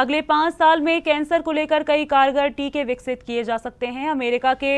अगले 5 साल में कैंसर को लेकर कई कारगर टीके विकसित किए जा सकते हैं। अमेरिका के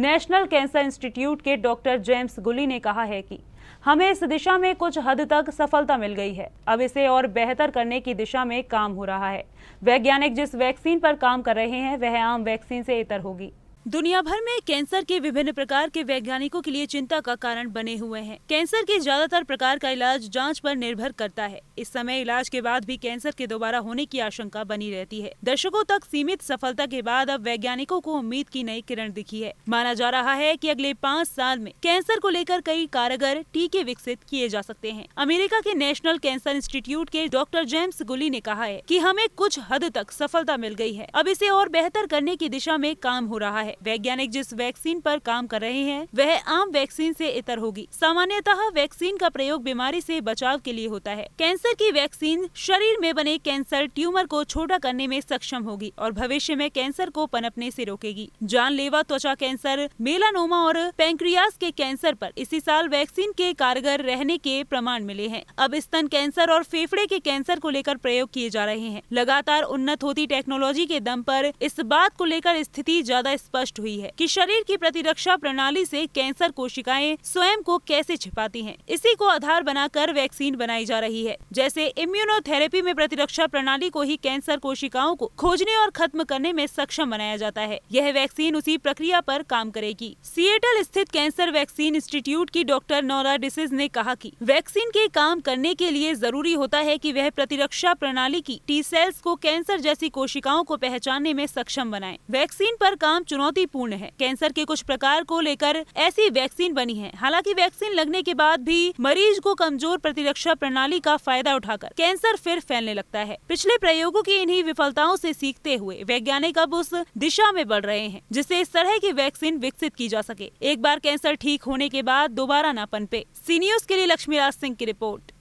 नेशनल कैंसर इंस्टीट्यूट के डॉक्टर जेम्स गुली ने कहा है कि हमें इस दिशा में कुछ हद तक सफलता मिल गई है, अब इसे और बेहतर करने की दिशा में काम हो रहा है। वैज्ञानिक जिस वैक्सीन पर काम कर रहे हैं वह आम वैक्सीन से इतर होगी। दुनिया भर में कैंसर के विभिन्न प्रकार के वैज्ञानिकों के लिए चिंता का कारण बने हुए हैं। कैंसर के ज्यादातर प्रकार का इलाज जांच पर निर्भर करता है। इस समय इलाज के बाद भी कैंसर के दोबारा होने की आशंका बनी रहती है। दशकों तक सीमित सफलता के बाद अब वैज्ञानिकों को उम्मीद की नई किरण दिखी है। माना जा रहा है कि अगले 5 साल में कैंसर को लेकर कई कारगर टीके विकसित किए जा सकते हैं। अमेरिका के नेशनल कैंसर इंस्टीट्यूट के डॉक्टर जेम्स गुली ने कहा है कि हमें कुछ हद तक सफलता मिल गई है, अब इसे और बेहतर करने की दिशा में काम हो रहा है। वैज्ञानिक जिस वैक्सीन पर काम कर रहे हैं वह आम वैक्सीन से इतर होगी। सामान्यतः वैक्सीन का प्रयोग बीमारी से बचाव के लिए होता है। कैंसर की वैक्सीन शरीर में बने कैंसर ट्यूमर को छोटा करने में सक्षम होगी और भविष्य में कैंसर को पनपने से रोकेगी। जानलेवा त्वचा कैंसर, मेलानोमा और पैंक्रियास के कैंसर पर इसी साल वैक्सीन के कारगर रहने के प्रमाण मिले हैं। अब स्तन कैंसर और फेफड़े के कैंसर को लेकर प्रयोग किए जा रहे हैं। लगातार उन्नत होती टेक्नोलॉजी के दम पर इस बात को लेकर स्थिति ज्यादा स्पष्ट हुई है कि शरीर की प्रतिरक्षा प्रणाली से कैंसर कोशिकाएं स्वयं को कैसे छिपाती हैं। इसी को आधार बनाकर वैक्सीन बनाई जा रही है। जैसे इम्यूनोथेरेपी में प्रतिरक्षा प्रणाली को ही कैंसर कोशिकाओं को खोजने और खत्म करने में सक्षम बनाया जाता है। यह वैक्सीन उसी प्रक्रिया पर काम करेगी। सिएटल स्थित कैंसर वैक्सीन इंस्टीट्यूट की डॉक्टर नोरा डिसिस ने कहा कि वैक्सीन के काम करने के लिए जरूरी होता है कि वह प्रतिरक्षा प्रणाली की टी सेल्स को कैंसर जैसी कोशिकाओं को पहचानने में सक्षम बनाए। वैक्सीन पर काम चुनौतीपूर्ण है। कैंसर के कुछ प्रकार को लेकर ऐसी वैक्सीन बनी है। हालांकि वैक्सीन लगने के बाद भी मरीज को कमजोर प्रतिरक्षा प्रणाली का फायदा उठाकर कैंसर फिर फैलने लगता है। पिछले प्रयोगों की इन्हीं विफलताओं से सीखते हुए वैज्ञानिक अब उस दिशा में बढ़ रहे हैं जिससे इस तरह की वैक्सीन विकसित की जा सके, एक बार कैंसर ठीक होने के बाद दोबारा न पनपे। सी न्यूज़ के लिए लक्ष्मी राज सिंह की रिपोर्ट।